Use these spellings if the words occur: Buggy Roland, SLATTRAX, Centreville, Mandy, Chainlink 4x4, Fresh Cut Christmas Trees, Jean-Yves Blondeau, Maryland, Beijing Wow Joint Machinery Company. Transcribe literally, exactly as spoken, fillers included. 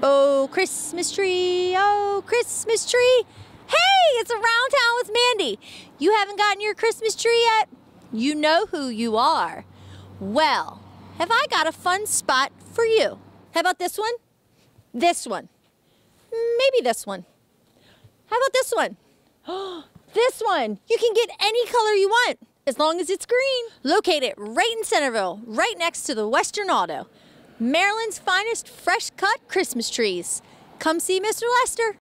Oh, Christmas tree, oh, Christmas tree. Hey, it's Around Town with Mandy. You haven't gotten your Christmas tree yet? You know who you are. Well, have I got a fun spot for you. How about this one? This one. Maybe this one. How about this one? This one. You can get any color you want, as long as it's green. Locate it right in Centreville, right next to the Western Auto. Maryland's finest fresh-cut Christmas trees. Come see Mister Lester.